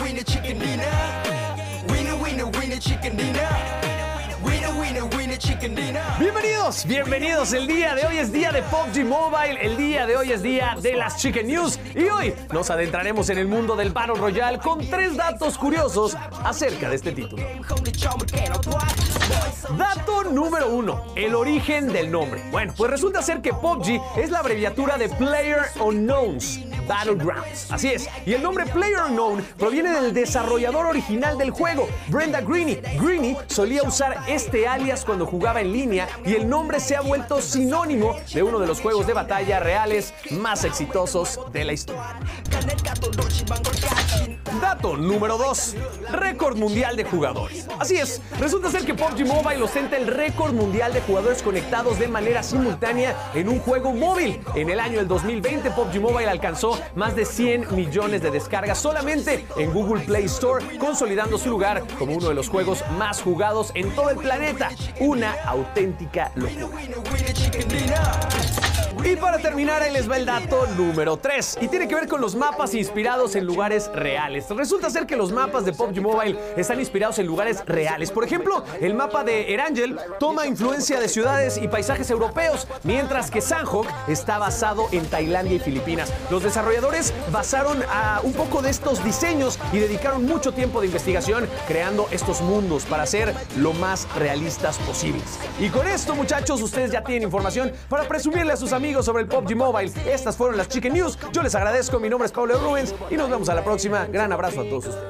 winner, chicken dinner. Winner, winner, winner, chicken dinner. Bienvenidos, bienvenidos. El día de hoy es día de PUBG Mobile, el día de hoy es día de las Chicken News y hoy nos adentraremos en el mundo del Battle Royale con tres datos curiosos acerca de este título. Dato número 1, el origen del nombre. Bueno, pues resulta ser que PUBG es la abreviatura de PlayerUnknown's Battlegrounds. Así es, y el nombre PlayerUnknown proviene del desarrollador original del juego, Brenda Greenie. Greenie solía usar este alias cuando jugaba en línea y el nombre se ha vuelto sinónimo de uno de los juegos de batalla reales más exitosos de la historia. Dato número 2, récord mundial de jugadores. Así es, resulta ser que PUBG Mobile ostenta el récord mundial de jugadores conectados de manera simultánea en un juego móvil. En el año del 2020, PUBG Mobile alcanzó más de 100 millones de descargas solamente en Google Play Store, consolidando su lugar como uno de los juegos más jugados en todo el planeta. Una auténtica locura. Y para terminar, ahí les va el dato número 3, y tiene que ver con los mapas inspirados en lugares reales. Resulta ser que los mapas de PUBG Mobile están inspirados en lugares reales. Por ejemplo, el mapa de Erangel toma influencia de ciudades y paisajes europeos, mientras que Sanhok está basado en Tailandia y Filipinas. Los desarrolladores basaron un poco de estos diseños y dedicaron mucho tiempo de investigación creando estos mundos para ser lo más realistas posibles. Y con esto, muchachos, ustedes ya tienen información para presumirle a sus amigos sobre el PUBG Mobile. Estas fueron las Chicken News. Yo les agradezco. Mi nombre es Paulio Rubens y nos vemos a la próxima. Gran abrazo a todos ustedes.